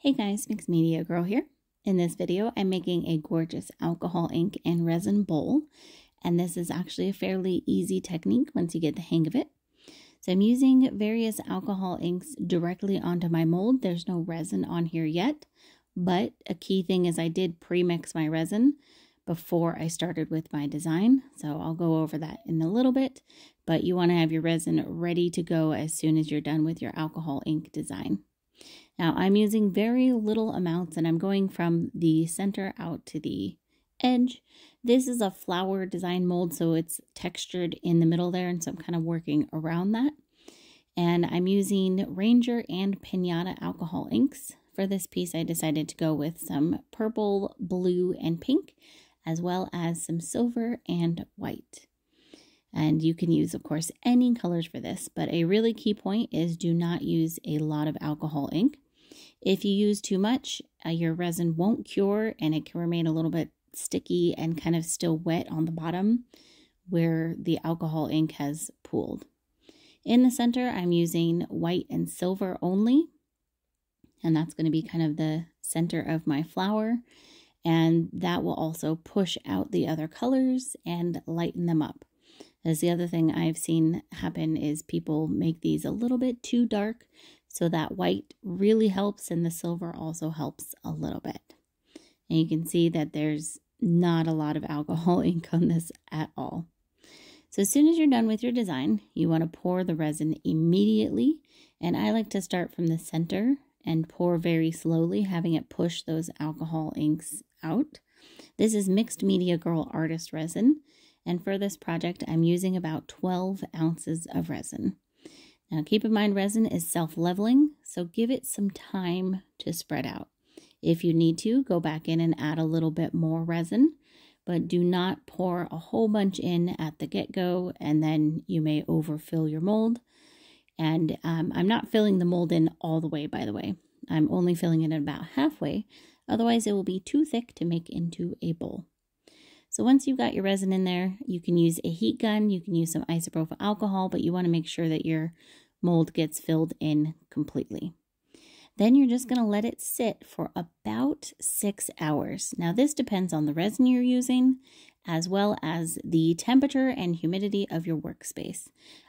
Hey guys, Mixed Media Girl here. In this video, I'm making a gorgeous alcohol ink and resin bowl. And this is actually a fairly easy technique once you get the hang of it. So I'm using various alcohol inks directly onto my mold. There's no resin on here yet, but a key thing is I did pre-mix my resin before I started with my design. So I'll go over that in a little bit, but you want to have your resin ready to go as soon as you're done with your alcohol ink design. Now I'm using very little amounts and I'm going from the center out to the edge. This is a flower design mold, so it's textured in the middle there, and so I'm kind of working around that. And I'm using Ranger and Piñata alcohol inks. For this piece, I decided to go with some purple, blue, and pink, as well as some silver and white. And you can use, of course, any colors for this, but a really key point is do not use a lot of alcohol ink. If you use too much, your resin won't cure and it can remain a little bit sticky and kind of still wet on the bottom where the alcohol ink has pooled. In the center, I'm using white and silver only, and that's going to be kind of the center of my flower, and that will also push out the other colors and lighten them up. As the other thing I've seen happen is people make these a little bit too dark, so that white really helps and the silver also helps a little bit. And you can see that there's not a lot of alcohol ink on this at all. So as soon as you're done with your design, you want to pour the resin immediately. And I like to start from the center and pour very slowly, having it push those alcohol inks out. This is Mixed Media Girl Artist Resin. And for this project, I'm using about 12 ounces of resin. Now keep in mind, resin is self-leveling, so give it some time to spread out. If you need to, go back in and add a little bit more resin, but do not pour a whole bunch in at the get-go, and then you may overfill your mold. And I'm not filling the mold in all the way, by the way. I'm only filling it about halfway, otherwise it will be too thick to make into a bowl. So once you've got your resin in there, you can use a heat gun, you can use some isopropyl alcohol, but you want to make sure that your mold gets filled in completely. Then you're just going to let it sit for about 6 hours. Now this depends on the resin you're using, as well as the temperature and humidity of your workspace.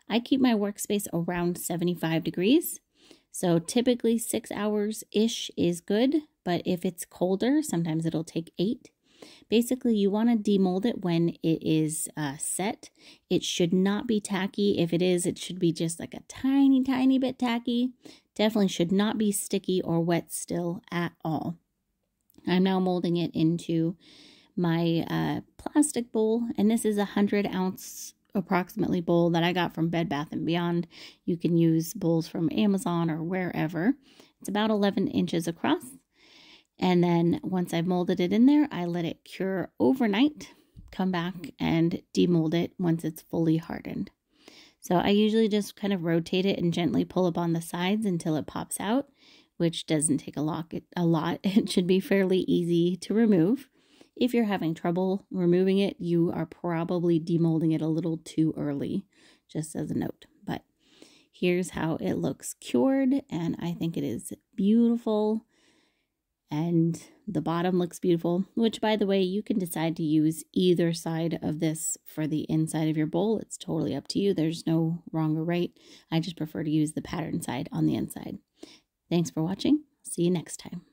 I keep my workspace around 75 degrees. So typically 6 hours-ish is good, but if it's colder, sometimes it'll take 8. Basically, you want to demold it when it is set. It should not be tacky. If it is, it should be just like a tiny, tiny bit tacky. Definitely should not be sticky or wet still at all. I'm now molding it into my plastic bowl, and this is a 100-ounce approximately bowl that I got from Bed Bath & Beyond. You can use bowls from Amazon or wherever. It's about 11 inches across. And then once I've molded it in there, I let it cure overnight, come back and demold it once it's fully hardened. So I usually just kind of rotate it and gently pull up on the sides until it pops out, which doesn't take a lot. It should be fairly easy to remove. If you're having trouble removing it, you are probably demolding it a little too early, just as a note. But here's how it looks cured, and I think it is beautiful. And the bottom looks beautiful, which, by the way, you can decide to use either side of this for the inside of your bowl. It's totally up to you. There's no wrong or right. I just prefer to use the pattern side on the inside. Thanks for watching. See you next time.